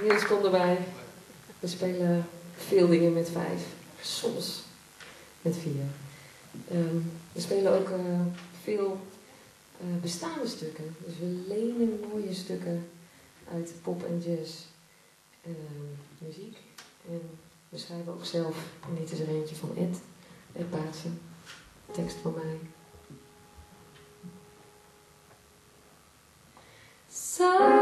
Niels komt erbij. We spelen veel dingen met 5, soms met 4. We spelen ook veel bestaande stukken. Dus we lenen mooie stukken uit pop en jazz muziek. En we schrijven ook zelf. En dit is er eentje van Ed Baartsen. Tekst van mij. So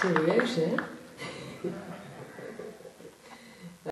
Serieus, hè?